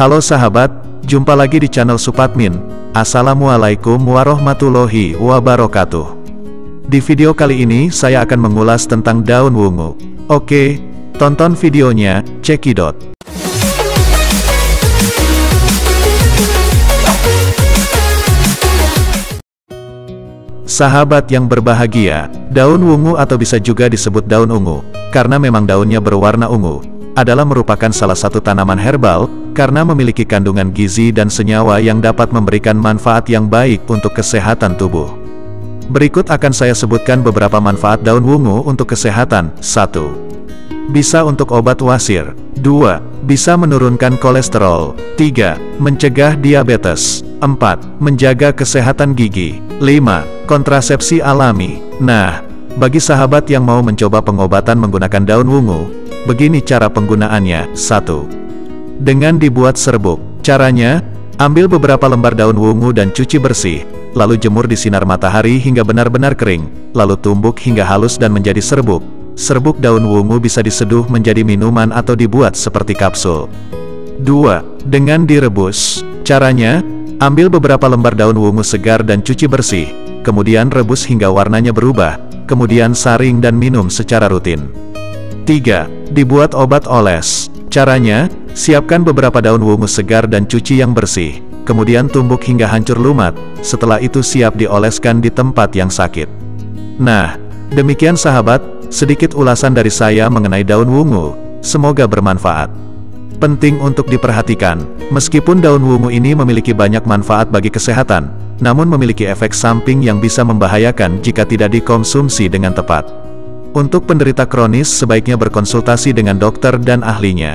Halo sahabat, jumpa lagi di channel Supatmin. Assalamualaikum warahmatullahi wabarakatuh. Di video kali ini saya akan mengulas tentang daun wungu. Oke, tonton videonya, cekidot. Sahabat yang berbahagia, daun wungu atau bisa juga disebut daun ungu, karena memang daunnya berwarna ungu, adalah merupakan salah satu tanaman herbal, karena memiliki kandungan gizi dan senyawa yang dapat memberikan manfaat yang baik untuk kesehatan tubuh. Berikut akan saya sebutkan beberapa manfaat daun wungu untuk kesehatan. 1. Bisa untuk obat wasir. 2. Bisa menurunkan kolesterol. 3. Mencegah diabetes. 4. Menjaga kesehatan gigi. 5. Kontrasepsi alami. Nah, bagi sahabat yang mau mencoba pengobatan menggunakan daun wungu, begini cara penggunaannya. 1. Dengan dibuat serbuk. Caranya, ambil beberapa lembar daun wungu dan cuci bersih, lalu jemur di sinar matahari hingga benar-benar kering, lalu tumbuk hingga halus dan menjadi serbuk. Serbuk daun wungu bisa diseduh menjadi minuman atau dibuat seperti kapsul. 2. Dengan direbus. Caranya, ambil beberapa lembar daun wungu segar dan cuci bersih, kemudian rebus hingga warnanya berubah, kemudian saring dan minum secara rutin. 3. Dibuat obat oles. Caranya, siapkan beberapa daun wungu segar dan cuci yang bersih, kemudian tumbuk hingga hancur lumat, setelah itu siap dioleskan di tempat yang sakit. Nah, demikian sahabat, sedikit ulasan dari saya mengenai daun wungu, semoga bermanfaat. Penting untuk diperhatikan, meskipun daun wungu ini memiliki banyak manfaat bagi kesehatan, namun memiliki efek samping yang bisa membahayakan jika tidak dikonsumsi dengan tepat. Untuk penderita kronis sebaiknya berkonsultasi dengan dokter dan ahlinya.